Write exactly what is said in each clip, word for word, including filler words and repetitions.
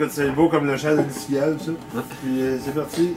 écoute, c'est beau comme le chant d'une cigale, ça. Ouais. Puis euh, c'est parti.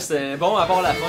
C'était bon à part la fin.